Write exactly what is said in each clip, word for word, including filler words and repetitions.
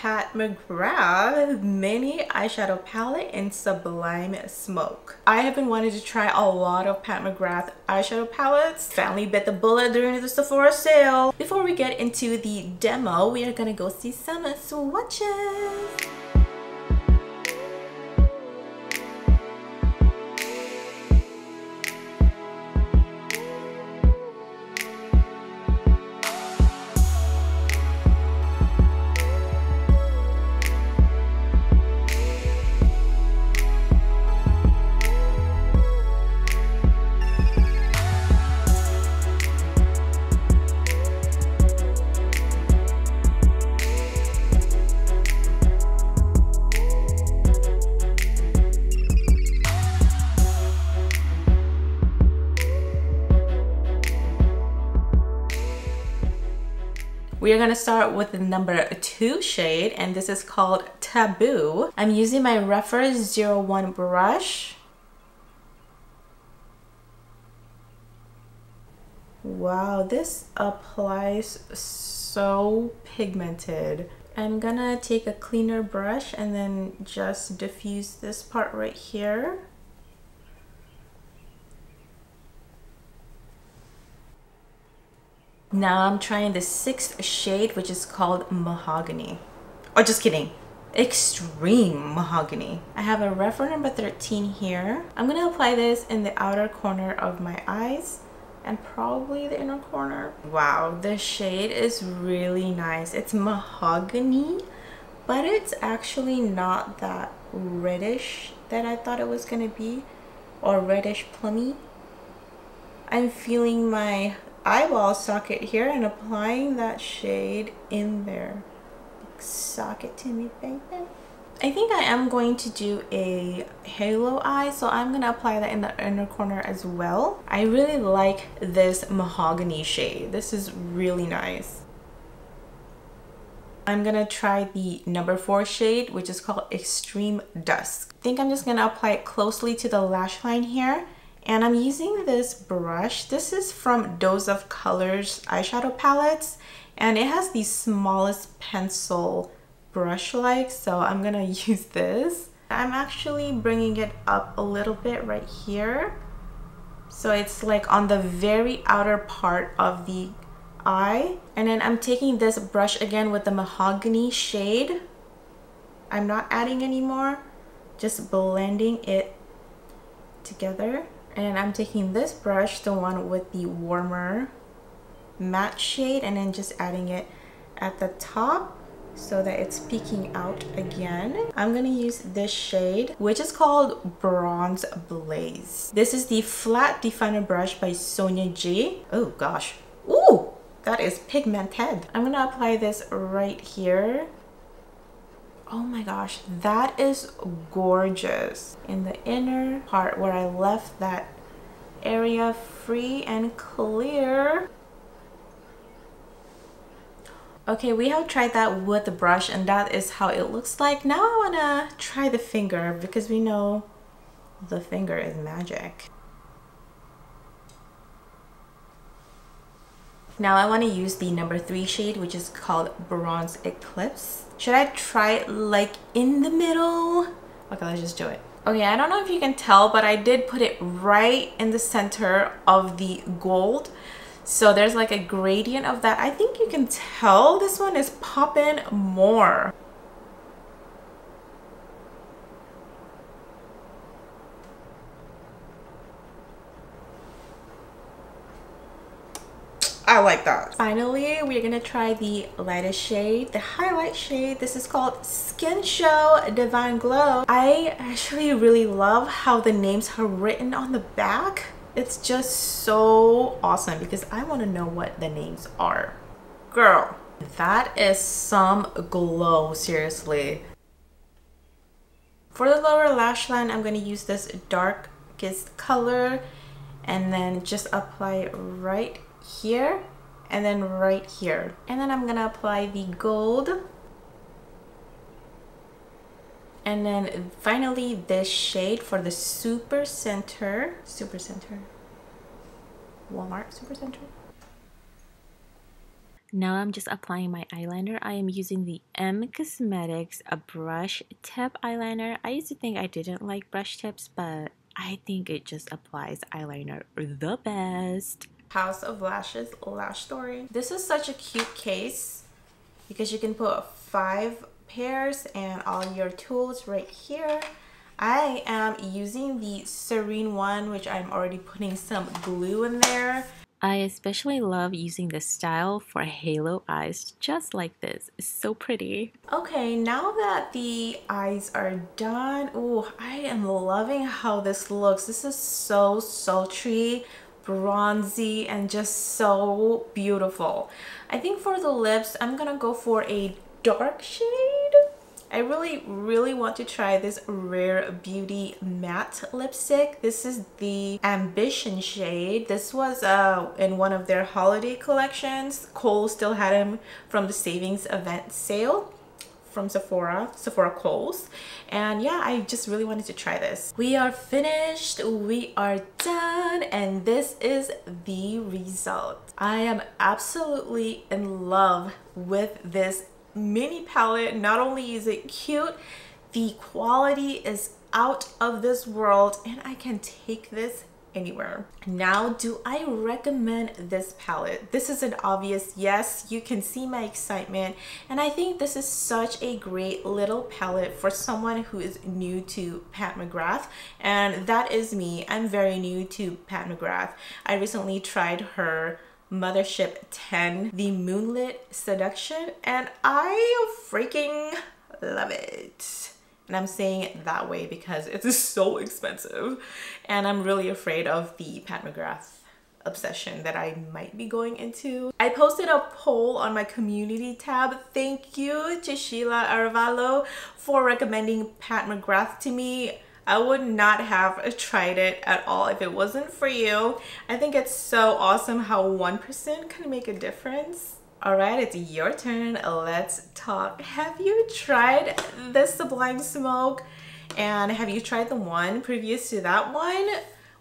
Pat McGrath Mini Eyeshadow Palette in Sublime Smoke. I have been wanting to try a lot of Pat McGrath eyeshadow palettes. Finally bit the bullet during the Sephora sale. Before we get into the demo, we are gonna go see some swatches. We are going to start with the number two shade, and this is called Taboo. I'm using my reference zero one brush. Wow, this applies so pigmented. I'm gonna take a cleaner brush and then just diffuse this part right here. Now I'm trying the sixth shade, which is called Mahogany. Oh, just kidding. Extreme Mahogany. I have a reference number thirteen here. I'm going to apply this in the outer corner of my eyes and probably the inner corner. Wow, this shade is really nice. It's mahogany, but it's actually not that reddish that I thought it was going to be, or reddish plummy. I'm feeling my eyeball socket here and applying that shade in there. Sock it to me, baby. I think I am going to do a halo eye, so I'm gonna apply that in the inner corner as well. I really like this mahogany shade. This is really nice. I'm gonna try the number four shade, which is called Extreme Dusk. I think I'm just gonna apply it closely to the lash line here. And I'm using this brush. This is from Dose of Colors eyeshadow palettes, and it has the smallest pencil brush like, so I'm gonna use this. I'm actually bringing it up a little bit right here. So it's like on the very outer part of the eye. And then I'm taking this brush again with the mahogany shade. I'm not adding any more, just blending it together. And I'm taking this brush, the one with the warmer matte shade, and then just adding it at the top so that it's peeking out again. I'm gonna use this shade, which is called Bronze Blaze. This is the flat definer brush by Sonia G. Oh gosh, ooh, that is pigmented. I'm gonna apply this right here. Oh my gosh, that is gorgeous. In the inner part where I left that area free and clear. Okay, we have tried that with the brush, and that is how it looks like. Now I wanna try the finger, because we know the finger is magic. Now I want to use the number three shade, which is called Bronze Eclipse. Should I try it like in the middle? Okay, let's just do it. Okay, I don't know if you can tell, but I did put it right in the center of the gold. So there's like a gradient of that. I think you can tell this one is popping more. I like that. Finally, we're gonna try the lightest shade, the highlight shade. This is called Skin Show Divine Glow. I actually really love how the names are written on the back. It's just so awesome because I wanna know what the names are. Girl, that is some glow, seriously. For the lower lash line, I'm gonna use this darkest color and then just apply it right here and then right here, and then I'm gonna apply the gold, and then finally this shade for the super center super center Walmart super center Now I'm just applying my eyeliner. I am using the Em Cosmetics a brush tip eyeliner. I used to think I didn't like brush tips, but I think it just applies eyeliner the best. House of Lashes Lash Story. This is such a cute case because you can put five pairs and all your tools right here. I am using the Serene one, which I'm already putting some glue in there. I especially love using this style for halo eyes just like this. It's so pretty. Okay, now that the eyes are done, oh, I am loving how this looks. This is so sultry, bronzy, and just so beautiful. I think for the lips, I'm gonna go for a dark shade. I really, really want to try this Rare Beauty matte lipstick. This is the Ambition shade. This was uh, in one of their holiday collections. Kohl's still had them from the savings event sale from Sephora, Sephora Kohl's. And yeah, I just really wanted to try this. We are finished, we are done, and this is the result. I am absolutely in love with this mini palette. Not only is it cute, the quality is out of this world, and I can take this anywhere. Now, do I recommend this palette? This is an obvious yes. You can see my excitement, and I think this is such a great little palette for someone who is new to Pat McGrath, and that is me. I'm very new to Pat McGrath. I recently tried her Mothership ten, the Moonlit Seduction, and I freaking love it. And I'm saying it that way because it's so expensive, and I'm really afraid of the Pat McGrath obsession that I might be going into. I posted a poll on my community tab. Thank you to Sheila Arevalo for recommending Pat McGrath to me. I would not have tried it at all if it wasn't for you. I think it's so awesome how one person can make a difference. All right, it's your turn. Let's talk. Have you tried this Sublime Smoke? And have you tried the one previous to that one?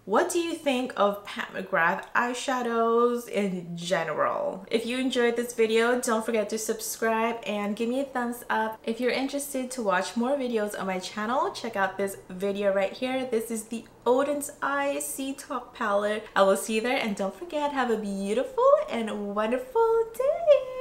What do you think of Pat McGrath eyeshadows in general? If you enjoyed this video, don't forget to subscribe and give me a thumbs up. If you're interested to watch more videos on my channel, check out this video right here. This is the Odin's Eye Sea Talk palette. I will see you there, and don't forget, have a beautiful and wonderful day.